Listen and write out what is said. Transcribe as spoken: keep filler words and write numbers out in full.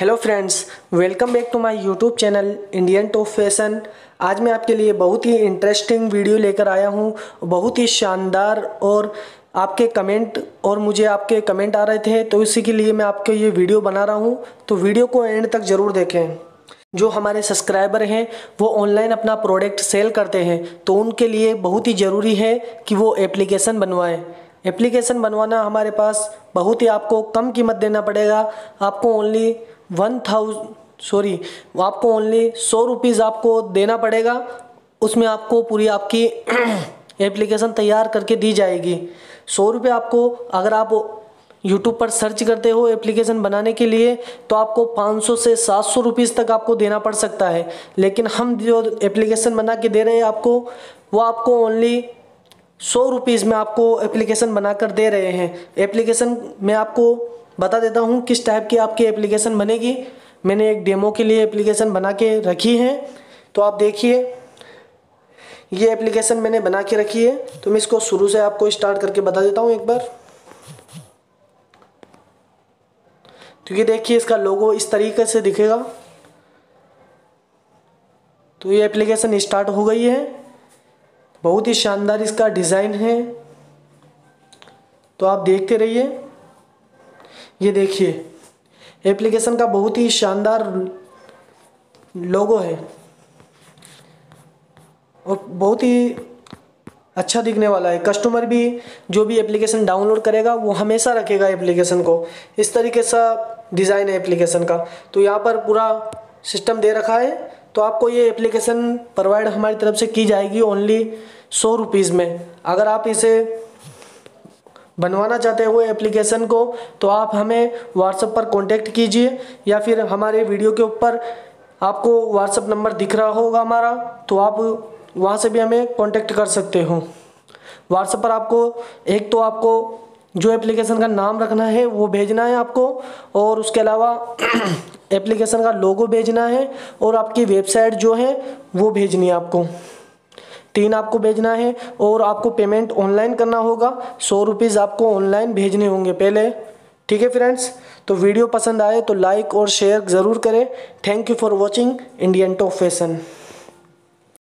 Hello friends, welcome back to my YouTube channel Indian top fashion. आज मैं आपके लिए बहुत ही इंटरेस्टिंग वीडियो लेकर आया हूँ, बहुत ही शानदार। और आपके कमेंट और मुझे आपके कमेंट आ रहे थे तो इसी के लिए मैं आपको ये वीडियो बना रहा हूँ। तो वीडियो को एंड तक ज़रूर देखें। जो हमारे सब्सक्राइबर हैं वो ऑनलाइन अपना प्रोडक्ट सेल करते हैं तो उनके लिए बहुत ही ज़रूरी है कि वो एप्लीकेशन बनवाएँ। एप्लीकेशन बनवाना हमारे पास बहुत ही आपको कम कीमत देना पड़ेगा। आपको ओनली वन थाउजेंड सॉरी आपको ओनली सौ रुपीज़ आपको देना पड़ेगा। उसमें आपको पूरी आपकी एप्लीकेशन तैयार करके दी जाएगी। सौ रुपये आपको, अगर आप यूट्यूब पर सर्च करते हो एप्लीकेशन बनाने के लिए तो आपको पाँच सौ से सात सौ रुपीज़ तक आपको देना पड़ सकता है। लेकिन हम जो एप्लीकेशन बना के दे रहे हैं आपको, वो आपको ओनली सौ रुपीज़ में आपको एप्लीकेशन बनाकर दे रहे हैं। एप्लीकेशन में आपको बता देता हूँ किस टाइप की आपकी एप्लीकेशन बनेगी। मैंने एक डेमो के लिए एप्लीकेशन बना के रखी है, तो आप देखिए ये एप्लीकेशन मैंने बना के रखी है। तो मैं इसको शुरू से आपको स्टार्ट करके बता देता हूँ एक बार। तो ये देखिए, इसका लोगो इस तरीके से दिखेगा। तो ये एप्लीकेशन स्टार्ट हो गई है। बहुत ही शानदार इसका डिज़ाइन है, तो आप देखते रहिए। ये देखिए, एप्लीकेशन का बहुत ही शानदार लोगो है और बहुत ही अच्छा दिखने वाला है। कस्टमर भी जो भी एप्लीकेशन डाउनलोड करेगा वो हमेशा रखेगा एप्लीकेशन को। इस तरीके सा डिज़ाइन है एप्लीकेशन का। तो यहाँ पर पूरा सिस्टम दे रखा है। तो आपको ये एप्लीकेशन प्रोवाइड हमारी तरफ से की जाएगी ओनली सौ रुपीज़ में। अगर आप इसे बनवाना चाहते हो एप्लीकेशन को तो आप हमें व्हाट्सएप पर कांटेक्ट कीजिए, या फिर हमारे वीडियो के ऊपर आपको व्हाट्सएप नंबर दिख रहा होगा हमारा, तो आप वहाँ से भी हमें कांटेक्ट कर सकते हो। व्हाट्सएप पर आपको एक तो आपको जो एप्लीकेशन का नाम रखना है वो भेजना है आपको, और उसके अलावा एप्लीकेशन का लोगो भेजना है, और आपकी वेबसाइट जो है वो भेजनी है आपको। तीन आपको भेजना है, और आपको पेमेंट ऑनलाइन करना होगा। सौ रुपीज़ आपको ऑनलाइन भेजने होंगे पहले। ठीक है फ्रेंड्स, तो वीडियो पसंद आए तो लाइक और शेयर ज़रूर करें। Thank you for watching Indian top fashion.